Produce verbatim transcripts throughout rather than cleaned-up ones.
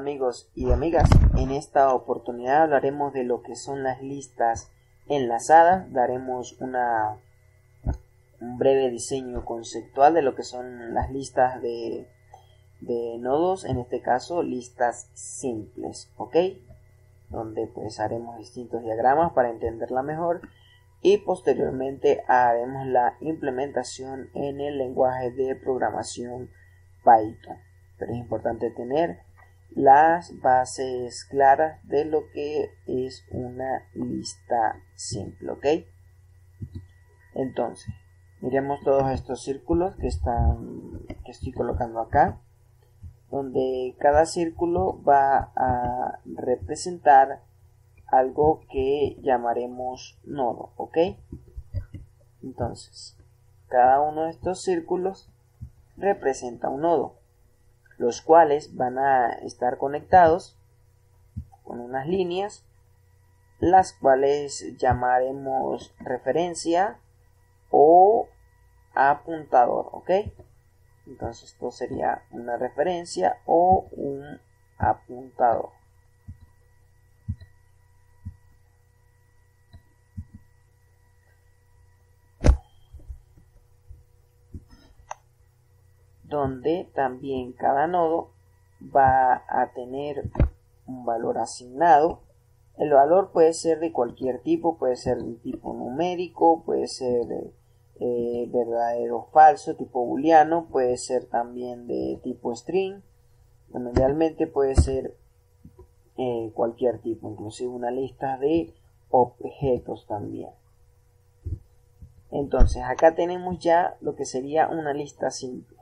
amigos y amigas, en esta oportunidad hablaremos de lo que son las listas enlazadas, daremos una, un breve diseño conceptual de lo que son las listas de, de nodos, en este caso listas simples, ok, donde pues haremos distintos diagramas para entenderla mejor y posteriormente haremos la implementación en el lenguaje de programación Python. Pero es importante tener las bases claras de lo que es una lista simple, ok. Entonces miremos todos estos círculos que están que estoy colocando acá, donde cada círculo va a representar algo que llamaremos nodo, ok. Entonces cada uno de estos círculos representa un nodo, los cuales van a estar conectados con unas líneas, las cuales llamaremos referencia o apuntador, ok. Entonces esto sería una referencia o un apuntador. Donde también cada nodo va a tener un valor asignado. El valor puede ser de cualquier tipo, puede ser de tipo numérico, puede ser eh, verdadero o falso, tipo booleano, puede ser también de tipo string, bueno, realmente puede ser eh, cualquier tipo, inclusive una lista de objetos también. Entonces acá tenemos ya lo que sería una lista simple.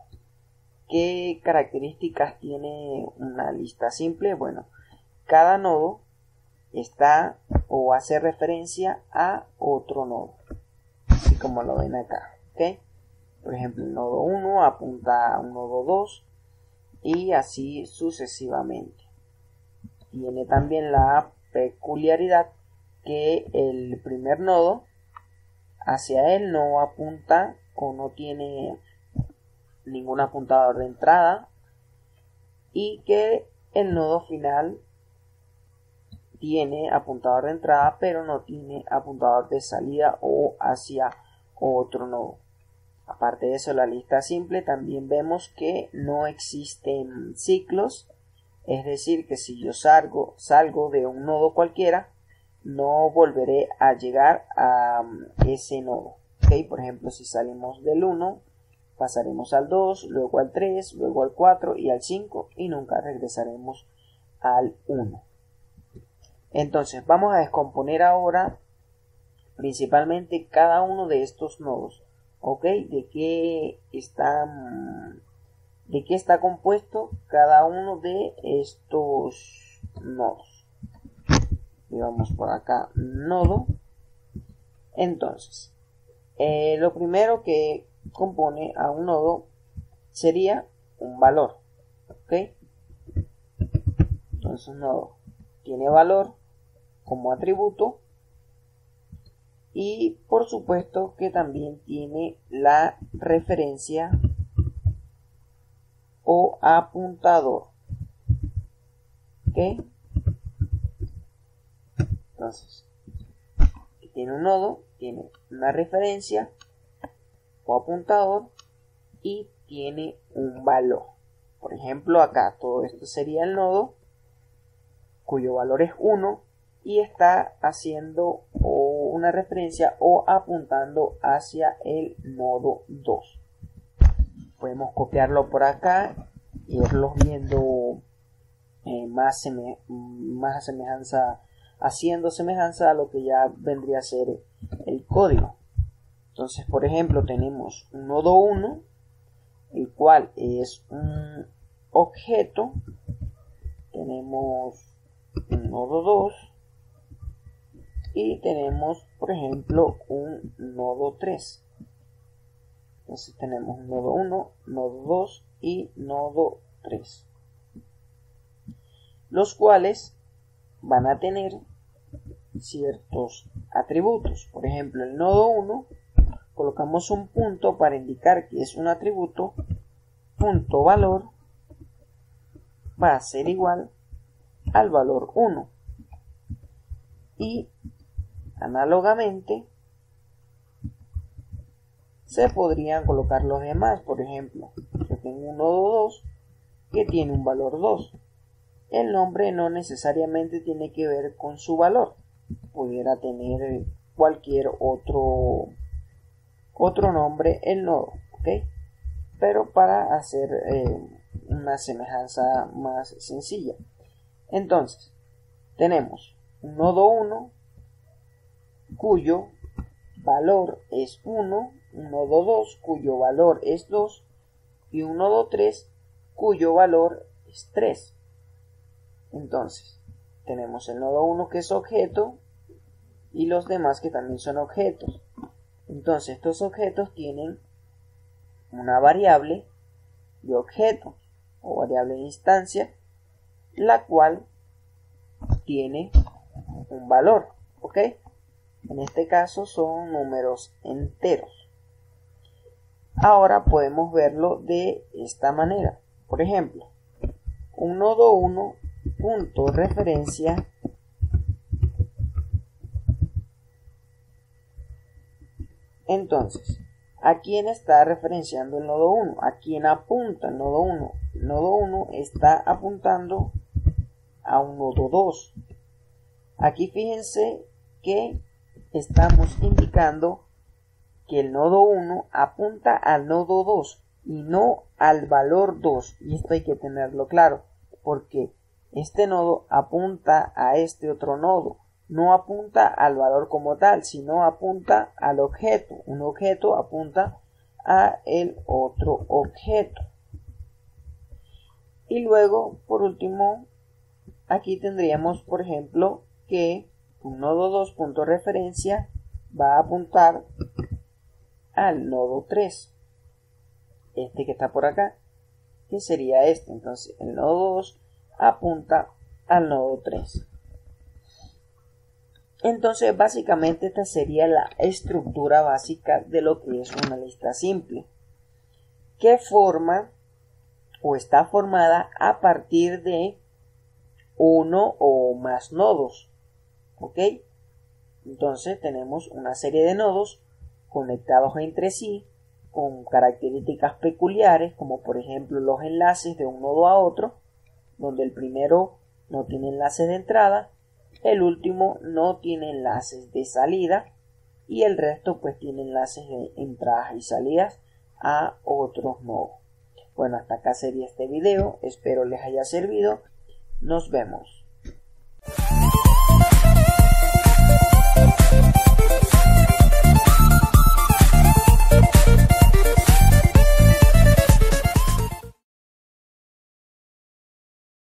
¿Qué características tiene una lista simple? Bueno, cada nodo está o hace referencia a otro nodo, así como lo ven acá, ¿ok? Por ejemplo, el nodo uno apunta a un nodo dos y así sucesivamente. Tiene también la peculiaridad que el primer nodo hacia él no apunta o no tiene ningún apuntador de entrada, y que el nodo final tiene apuntador de entrada pero no tiene apuntador de salida o hacia otro nodo. Aparte de eso, la lista simple también vemos que no existen ciclos, es decir que si yo salgo, salgo de un nodo cualquiera, no volveré a llegar a ese nodo, ¿okay? Por ejemplo, si salimos del uno pasaremos al dos, luego al tres, luego al cuatro y al cinco, y nunca regresaremos al uno. Entonces vamos a descomponer ahora principalmente cada uno de estos nodos, ¿ok? ¿De qué están, de qué está compuesto cada uno de estos nodos? Llevamos por acá nodo. Entonces eh, lo primero que compone a un nodo sería un valor, ¿ok? Entonces un nodo tiene valor como atributo y por supuesto que también tiene la referencia o apuntador, ¿ok? Entonces tiene un nodo, tiene una referencia o apuntador y tiene un valor. Por ejemplo, acá todo esto sería el nodo cuyo valor es uno y está haciendo o una referencia o apuntando hacia el nodo dos. Podemos copiarlo por acá y irlos viendo eh, más, seme más semejanza, haciendo semejanza a lo que ya vendría a ser el código. Entonces, por ejemplo, tenemos un nodo uno, el cual es un objeto. Tenemos un nodo dos. Y tenemos, por ejemplo, un nodo tres. Entonces tenemos un nodo uno, nodo dos y nodo tres. Los cuales van a tener ciertos atributos. Por ejemplo, el nodo uno. Colocamos un punto para indicar que es un atributo, punto valor va a ser igual al valor uno. Y análogamente se podrían colocar los demás. Por ejemplo, yo tengo un nodo dos que tiene un valor dos. El nombre no necesariamente tiene que ver con su valor. Pudiera tener cualquier otro, otro nombre el nodo, ¿ok? Pero para hacer eh, una semejanza más sencilla. Entonces, tenemos un nodo uno cuyo valor es uno, un nodo dos cuyo valor es dos y un nodo tres cuyo valor es tres. Entonces, tenemos el nodo uno que es objeto y los demás que también son objetos. Entonces, estos objetos tienen una variable de objeto o variable de instancia, la cual tiene un valor, ¿ok? En este caso son números enteros. Ahora podemos verlo de esta manera. Por ejemplo, un nodo uno punto referencia entonces ¿a quién está referenciando el nodo uno? ¿A quién apunta el nodo uno? El nodo uno está apuntando a un nodo dos. Aquí fíjense que estamos indicando que el nodo uno apunta al nodo dos y no al valor dos. Y esto hay que tenerlo claro, porque este nodo apunta a este otro nodo. No apunta al valor como tal, sino apunta al objeto. Un objeto apunta a el otro objeto. Y luego, por último, aquí tendríamos, por ejemplo, que un nodo dos.referencia va a apuntar al nodo tres. Este que está por acá, que sería este. Entonces, el nodo dos apunta al nodo tres. Entonces, básicamente esta sería la estructura básica de lo que es una lista simple, que forma o está formada a partir de uno o más nodos, ¿ok? Entonces tenemos una serie de nodos conectados entre sí con características peculiares, como por ejemplo los enlaces de un nodo a otro, donde el primero no tiene enlaces de entrada, el último no tiene enlaces de salida y el resto pues tiene enlaces de entradas y salidas a otros nodos. Bueno, hasta acá sería este video. Espero les haya servido. Nos vemos.